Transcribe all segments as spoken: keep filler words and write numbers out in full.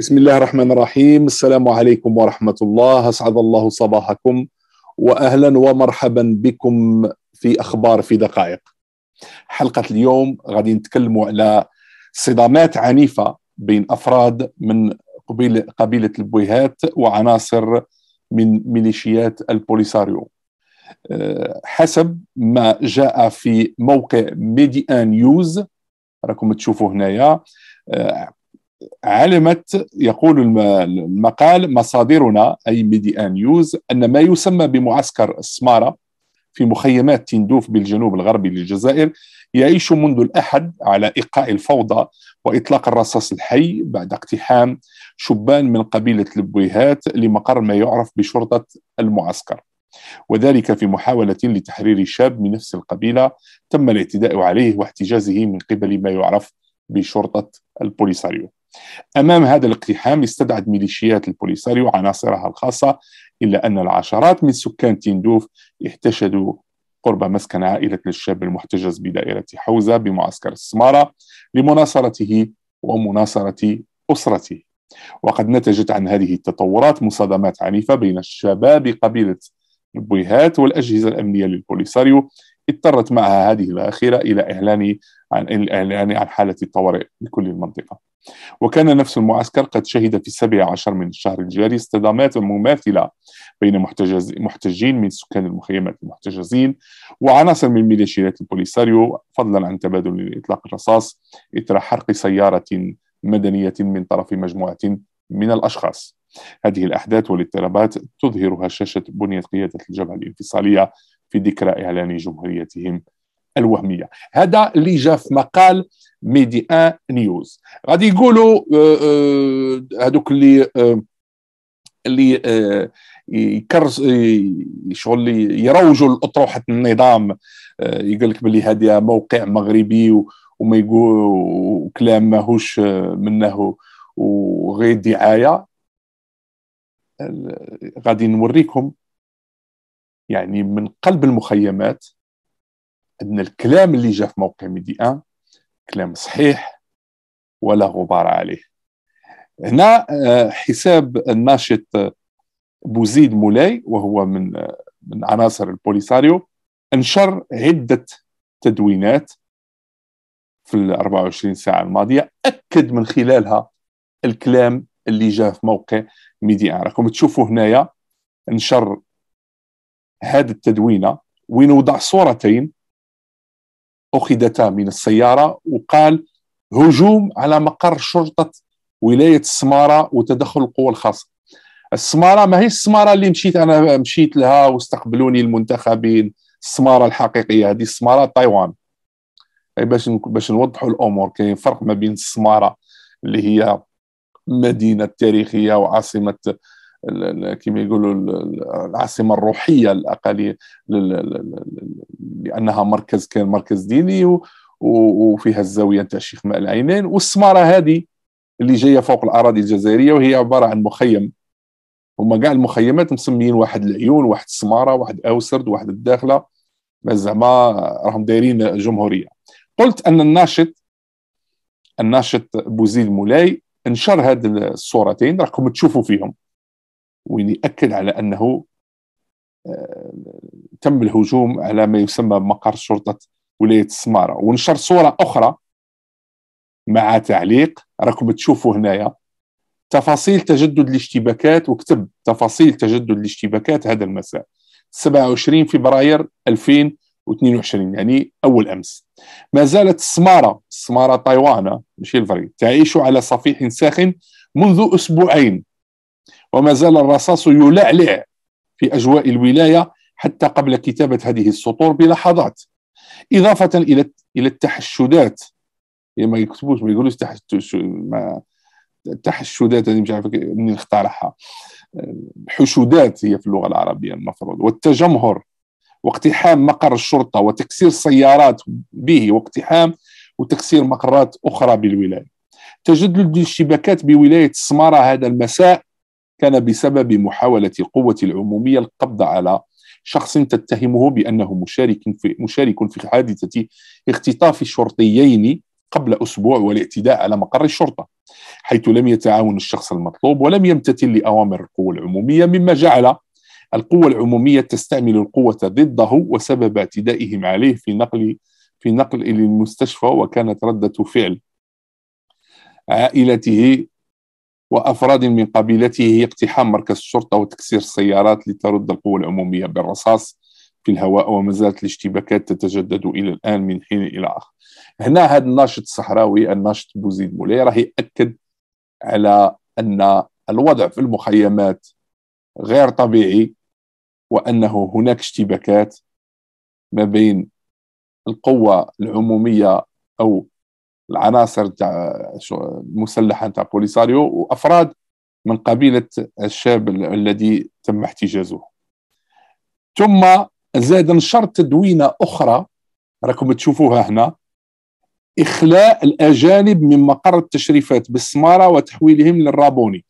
بسم الله الرحمن الرحيم. السلام عليكم ورحمة الله، أسعد الله صباحكم وأهلا ومرحبا بكم في أخبار في دقائق. حلقة اليوم غادي نتكلموا على صدامات عنيفة بين أفراد من قبيلة, قبيلة البويهات وعناصر من ميليشيات البوليساريو. حسب ما جاء في موقع ميديان نيوز، راكم تشوفوا هنايا، علمت، يقول المقال، مصادرنا أي ميديان نيوز، أن ما يسمى بمعسكر سمارة في مخيمات تندوف بالجنوب الغربي للجزائر يعيش منذ الأحد على إيقاع الفوضى وإطلاق الرصاص الحي بعد اقتحام شبان من قبيلة البويهات لمقر ما يعرف بشرطة المعسكر، وذلك في محاولة لتحرير شاب من نفس القبيلة تم الاعتداء عليه واحتجازه من قبل ما يعرف بشرطة البوليساريو. أمام هذا الاقتحام استدعت ميليشيات البوليساريو عناصرها الخاصة، إلا أن العشرات من سكان تندوف احتشدوا قرب مسكن عائلة الشاب المحتجز بدائرة حوزة بمعسكر السمارة لمناصرته ومناصرة أسرته. وقد نتجت عن هذه التطورات مصادمات عنيفة بين الشباب قبيلة البويهات والأجهزة الأمنية للبوليساريو، اضطرت معها هذه الأخيرة إلى إعلان عن الإعلان عن حالة الطوارئ لكل المنطقة. وكان نفس المعسكر قد شهد في السابع عشر من الشهر الجاري اصطدامات مماثلة بين محتجز محتجين من سكان المخيمات المحتجزين وعناصر من ميليشيات البوليساريو، فضلا عن تبادل إطلاق الرصاص إثر حرق سيارة مدنية من طرف مجموعة من الأشخاص. هذه الأحداث والاضطرابات تظهر هشاشة بنية قيادة الجبهة الانفصالية في ذكرى إعلان جمهوريتهم الوهمية. هذا اللي جاء في مقال ميديان نيوز. غادي يقولوا هذوك اللي اللي يكرس شغل يروجوا لأطروحة النظام، يقول لك بلي هذا موقع مغربي وما يقول وكلام ماهوش منه وغير دعاية. غادي نوريكم يعني من قلب المخيمات أن الكلام اللي جاء في موقع ميديان كلام صحيح ولا غبار عليه. هنا حساب الناشط بوزيد مولاي، وهو من من عناصر البوليساريو، انشر عدة تدوينات في ال أربعة وعشرين ساعة الماضية أكد من خلالها الكلام اللي جاء في موقع ميديان. راكم تشوفوا هنايا انشر هذه التدوينة وين وضع صورتين أخذتا من السيارة وقال هجوم على مقر شرطة ولاية السمارة وتدخل القوى الخاصة. السمارة ما هي السمارة اللي مشيت أنا مشيت لها واستقبلوني المنتخبين، السمارة الحقيقية هذه السمارة تايوان. أي باش باش نوضحوا الأمور، كاين فرق ما بين السمارة اللي هي مدينة تاريخية وعاصمة كما يقولوا العاصمه الروحيه الاقليه، لانها مركز كان مركز ديني وفيها الزاويه تاع الشيخ ماء العينين، والسماره هذه اللي جايه فوق الاراضي الجزائريه وهي عباره عن مخيم. هما كاع المخيمات مسميين، واحد العيون، واحد السماره، واحد اوسرد، واحد الداخله، زعما راهم دايرين جمهوريه. قلت ان الناشط الناشط بوزيد مولاي انشر هاد الصورتين راكم تشوفوا فيهم، وين يأكد على أنه تم الهجوم على ما يسمى مقر شرطة ولاية السمارة، ونشر صورة أخرى مع تعليق راكم تشوفوا هنايا تفاصيل تجدد الاشتباكات، وكتب تفاصيل تجدد الاشتباكات هذا المساء سبعة وعشرين فبراير ألفين واثنين وعشرين، يعني أول أمس. ما زالت السمارة السمارة تايوان ماشي الفريق تعيش على صفيح ساخن منذ أسبوعين، وما زال الرصاص يلعلع في أجواء الولاية حتى قبل كتابة هذه السطور بلحظات، إضافة إلى إلى التحشدات. يعني ما يكتبوش ما يقولوش تحشدات، أنا مش عارف منين اخترعها، حشودات هي في اللغة العربية المفروض، والتجمهر واقتحام مقر الشرطة وتكسير السيارات به واقتحام وتكسير مقرات أخرى بالولاية. تجدد الاشتباكات بولاية السمارة هذا المساء كان بسبب محاولة القوة العمومية القبض على شخص تتهمه بأنه مشارك في مشارك في حادثة اختطاف شرطيين قبل أسبوع والاعتداء على مقر الشرطة، حيث لم يتعاون الشخص المطلوب ولم يمتثل لأوامر القوة العمومية، مما جعل القوة العمومية تستعمل القوة ضده وسبب اعتدائهم عليه في نقل في نقل للمستشفى. وكانت ردة فعل عائلته وأفراد من قبيلته هي اقتحام مركز الشرطة وتكسير السيارات لترد القوة العمومية بالرصاص في الهواء، وما زالت الاشتباكات تتجدد إلى الآن من حين إلى آخر. هنا هذا الناشط الصحراوي، الناشط بوزيد مولاي، راه يأكد على أن الوضع في المخيمات غير طبيعي، وأنه هناك اشتباكات ما بين القوة العمومية أو العناصر تاع المسلحة تاع بوليساريو وأفراد من قبيلة الشاب الذي تم احتجازه. ثم زاد نشر تدوينة أخرى راكم تشوفوها هنا، إخلاء الأجانب من مقر التشريفات بالسمارة وتحويلهم للرابوني.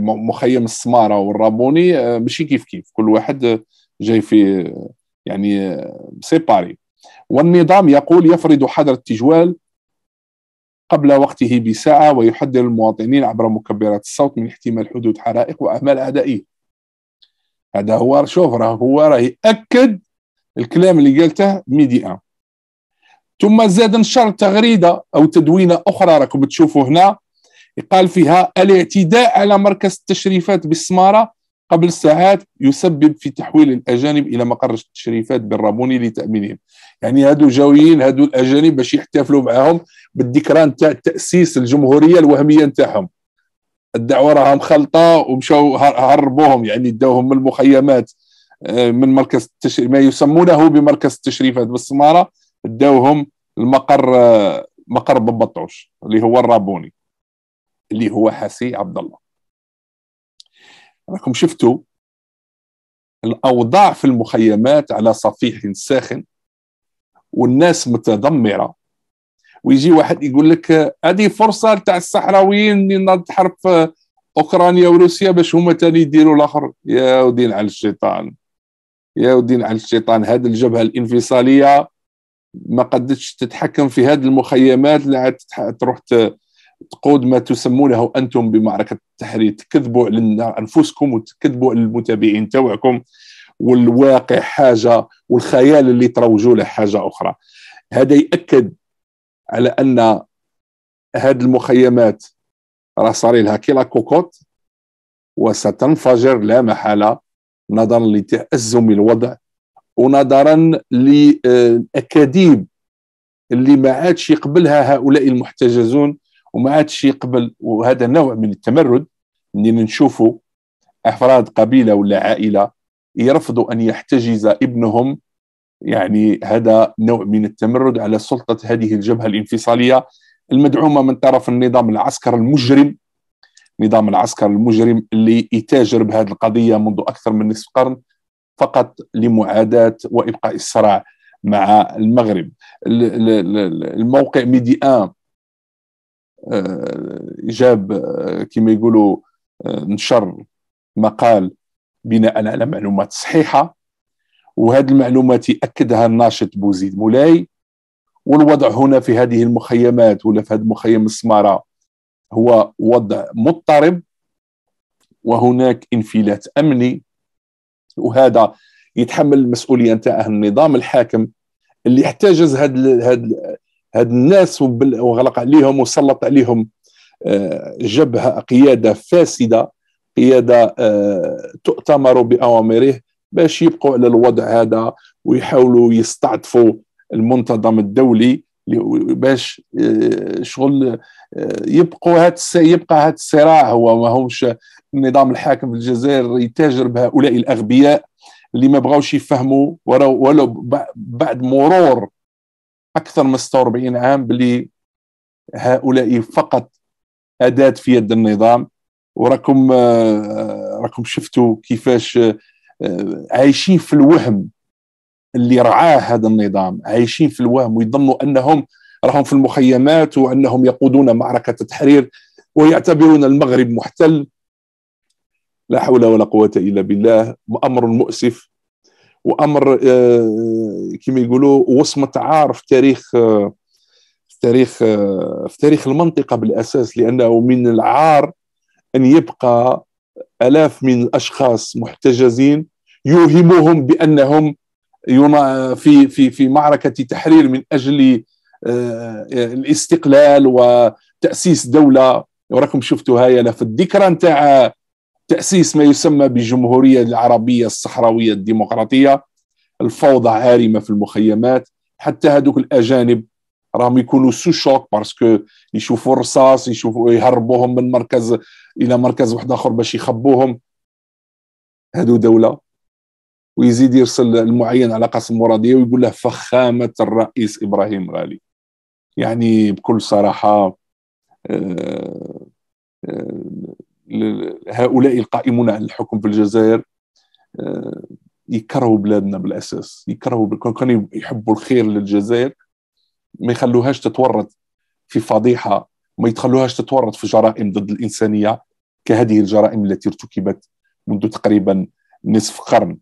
مخيم السمارة والرابوني ماشي كيف كيف، كل واحد جاي في يعني سيباري. والنظام يقول يفرض حظر التجوال قبل وقته بساعة ويحذر المواطنين عبر مكبرات الصوت من احتمال حدوث حرائق وأعمال عدائية. هذا هو، شوف راه هو راه يأكد الكلام اللي قالته ميديان. ثم زاد نشر تغريدة أو تدوينة أخرى راكم تشوفوا هنا، قال فيها الاعتداء على مركز التشريفات بالسمارة قبل ساعات يسبب في تحويل الأجانب إلى مقر التشريفات بالرابوني لتأمينهم. يعني هادو جاويين هادو الأجانب باش يحتفلوا معاهم بالذكرى نتاع تأسيس الجمهورية الوهمية نتاعهم. الدعوة راهم خلطة ومشاو هربوهم، يعني داوهم من المخيمات من مركز التشريف ما يسمونه بمركز التشريفات بالسمارة، داوهم المقر مقر ببطوش اللي هو الرابوني اللي هو حسي عبد الله. راكم شفتوا الأوضاع في المخيمات على صفيح ساخن والناس متدمرة، ويجي واحد يقول لك هذه فرصة تاع الصحراويين اللي تحرب أوكرانيا وروسيا باش هما تاني يديروا الآخر. يا ودين على الشيطان، يا ودين على الشيطان. هذه الجبهة الانفصالية ما قدتش تتحكم في هذه المخيمات اللي عاد تروح تقود ما تسمونه أنتم بمعركة التحرير. تكذبوا على أنفسكم وتكذبوا على المتابعين توعكم، والواقع حاجة والخيال اللي تروجوا له حاجة أخرى. هذا يأكد على أن هذه المخيمات راه صار لها كلا كوكوت وستنفجر لا محالة، نظرا لتأزم الوضع ونظرا للأكاذيب اللي ما عادش يقبلها هؤلاء المحتجزون وما عادش يقبل. وهذا نوع من التمرد منين نشوفوا أفراد قبيلة ولا عائلة يرفضوا أن يحتجز ابنهم، يعني هذا نوع من التمرد على سلطة هذه الجبهة الانفصالية المدعومة من طرف النظام العسكر المجرم، نظام العسكر المجرم اللي يتاجر بهذه القضية منذ أكثر من نصف قرن فقط لمعاداة وإبقاء الصراع مع المغرب. الموقع ميديان جاب كما يقولوا نشر مقال بناء على معلومات صحيحة، وهذه المعلومات يأكدها الناشط بوزيد مولاي. والوضع هنا في هذه المخيمات ولا في هذا مخيم السمارة هو وضع مضطرب، وهناك انفلات أمني، وهذا يتحمل المسؤولية نتاع النظام الحاكم اللي احتجز هاد هاد هاد الناس وغلق عليهم وسلط عليهم جبهة قيادة فاسدة، قيادة تؤتمر بأوامره باش يبقوا على الوضع هذا ويحاولوا يستعطفوا المنتظم الدولي باش شغل يبقوا هاد يبقى هاد الصراع. هو ما همش النظام الحاكم في الجزائر يتاجر بهؤلاء الأغبياء اللي ما بغاوش يفهموا ولو بعد مرور أكثر من ستة وأربعين عام بلي هؤلاء فقط أداة في يد النظام. وراكم راكم شفتوا كيفاش عايشين في الوهم اللي رعاه هذا النظام، عايشين في الوهم ويظنوا أنهم راهم في المخيمات وأنهم يقودون معركة تحرير ويعتبرون المغرب محتل. لا حول ولا قوة إلا بالله. أمر مؤسف وأمر كما يقولوا وصمة عار في تاريخ في تاريخ في تاريخ المنطقة بالأساس، لأنه من العار أن يبقى آلاف من الأشخاص محتجزين يوهمهم بأنهم في في في معركة تحرير من أجل الاستقلال وتأسيس دولة. وراكم شفتوا هاي في الذكرى نتاع تأسيس ما يسمى بالجمهورية العربية الصحراوية الديمقراطية، الفوضى عارمة في المخيمات، حتى هذوك الأجانب راهم يكونوا سو شوك باسكو يشوفوا الرصاص، يشوفوا يهربوهم من مركز إلى مركز واحد آخر باش يخبوهم. هذو دولة. ويزيد يرسل المعين على قاسم مرادية ويقول له فخامة الرئيس إبراهيم غالي. يعني بكل صراحة هؤلاء القائمون على الحكم في الجزائر يكرهوا بلادنا بالأساس، يكرهوا، كانوا يحبوا الخير للجزائر ما يخلوهاش تتورط في فضيحة، ما يتخلوهاش تتورط في جرائم ضد الإنسانية كهذه الجرائم التي ارتكبت منذ تقريبا نصف قرن.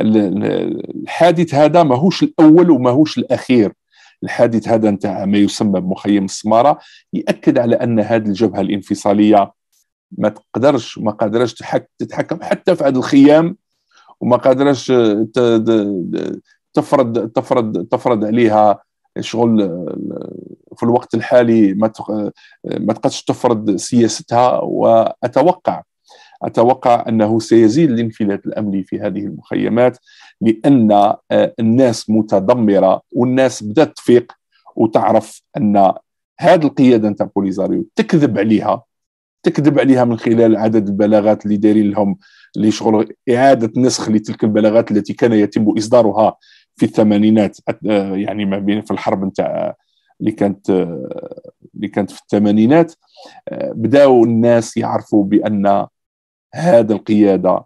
الحادث هذا ماهوش الأول وماهوش الأخير. الحادث هذا نتاع ما يسمى بمخيم السمارة يأكد على أن هذه الجبهة الانفصالية ما تقدرش ما قادرش تتحكم حتى في هذا الخيام، وما قادرش تفرض تفرض تفرض عليها شغل في الوقت الحالي، ما ما تقدرش تفرض سياستها. وأتوقع أتوقع أنه سيزيد الانفلات الأمني في هذه المخيمات، لأن الناس متدمرة والناس بدأت تفيق وتعرف أن هذه القيادة نتاع بوليساريو تكذب عليها تكذب عليها من خلال عدد البلاغات اللي دايرين لهم، اللي شغل إعادة نسخ لتلك البلاغات التي كان يتم إصدارها في الثمانينات، يعني ما بين في الحرب نتاع اللي كانت اللي كانت في الثمانينات. بداوا الناس يعرفوا بأن هذا القيادة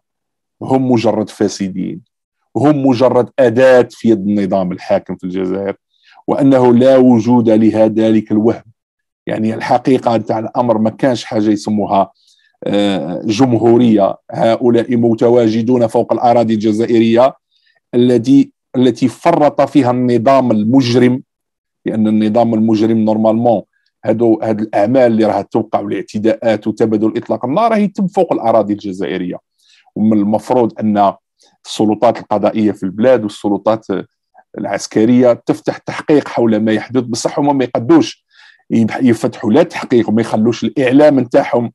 هم مجرد فاسدين، هم مجرد أداة في يد النظام الحاكم في الجزائر، وأنه لا وجود لهذا ذلك الوهم. يعني الحقيقة نتاع الأمر ما كانش حاجة يسموها جمهورية. هؤلاء متواجدون فوق الأراضي الجزائرية التي التي فرط فيها النظام المجرم، لأن النظام المجرم نورمالمون هادو هاد الاعمال اللي راها توقع والاعتداءات وتبادل اطلاق النار راه يتم فوق الاراضي الجزائريه، ومن المفروض ان السلطات القضائيه في البلاد والسلطات العسكريه تفتح تحقيق حول ما يحدث. بصح هما ما يقدوش يفتحوا لا تحقيق وما يخلوش الاعلام نتاعهم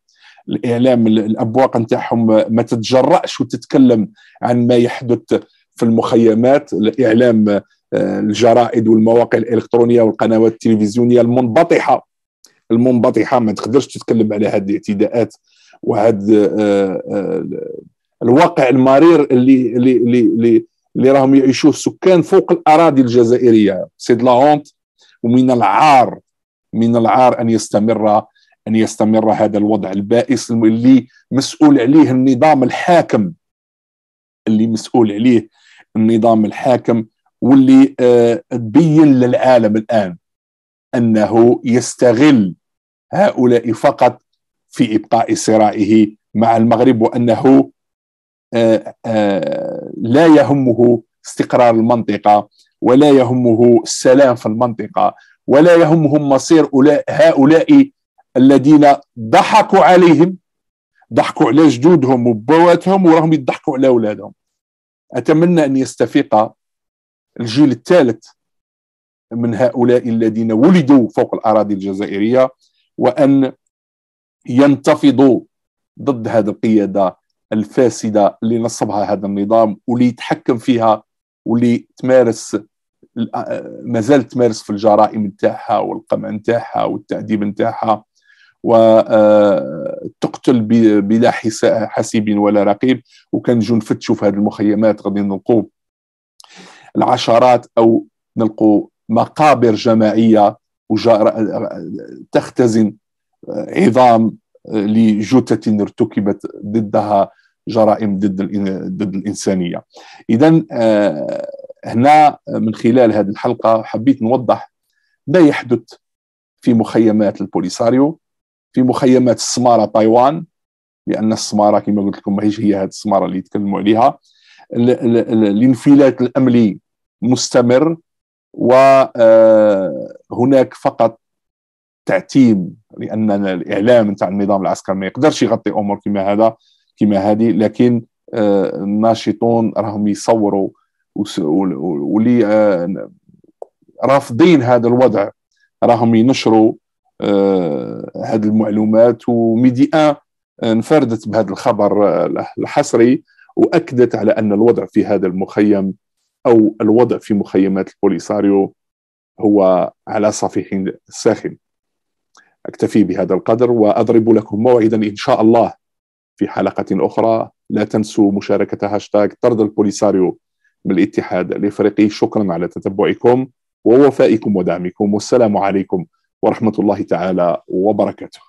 الاعلام الابواق نتاعهم ما تتجرأش وتتكلم عن ما يحدث في المخيمات. الاعلام الجرائد والمواقع الالكترونيه والقنوات التلفزيونيه المنبطحه المنبطحه ما تقدرش تتكلم على هذه الاعتداءات وهذا الواقع المرير اللي اللي اللي اللي راهم يعيشوه السكان فوق الاراضي الجزائريه. سي دو لا هونت، ومن العار من العار ان يستمر ان يستمر هذا الوضع البائس اللي مسؤول عليه النظام الحاكم اللي مسؤول عليه النظام الحاكم واللي تبين للعالم الآن أنه يستغل هؤلاء فقط في إبقاء صراعه مع المغرب، وأنه لا يهمه استقرار المنطقة ولا يهمه السلام في المنطقة ولا يهمهم مصير هؤلاء الذين ضحكوا عليهم، ضحكوا على جدودهم وبواتهم وراهم يضحكوا على أولادهم. أتمنى أن يستفيق الجيل الثالث من هؤلاء الذين ولدوا فوق الأراضي الجزائرية وأن ينتفضوا ضد هذه القيادة الفاسدة اللي نصبها هذا النظام واللي يتحكم فيها واللي تمارس ما زالت تمارس في الجرائم نتاعها والقمع نتاعها والتعذيب نتاعها وتقتل بلا حسيب ولا رقيب. وكنجو نفتشوا في هذه المخيمات غادي نلقوا العشرات أو نلقوا مقابر جماعية تختزن عظام لجثة ارتكبت ضدها جرائم ضد ضد الإنسانية. إذن هنا من خلال هذه الحلقة حبيت نوضح ما يحدث في مخيمات البوليساريو، في مخيمات السمارة تايوان، لأن السمارة كما قلت لكم ماهيش هي هذه السمارة اللي يتكلموا عليها. الانفلات الأمني مستمر، وهناك فقط تعتيم، لأن الإعلام نتاع النظام العسكري ما يقدرش يغطي أمور كما هذا كما هذه، لكن الناشطون راهم يصوروا واللي رافضين هذا الوضع راهم ينشروا هذه المعلومات. وميديا انفردت بهذا الخبر الحصري وأكدت على أن الوضع في هذا المخيم أو الوضع في مخيمات البوليساريو هو على صفيح ساخن. أكتفي بهذا القدر وأضرب لكم موعدا إن شاء الله في حلقة أخرى. لا تنسوا مشاركة هاشتاغ طرد البوليساريو من الاتحاد الإفريقي. شكرا على تتبعكم ووفائكم ودعمكم، والسلام عليكم ورحمة الله تعالى وبركاته.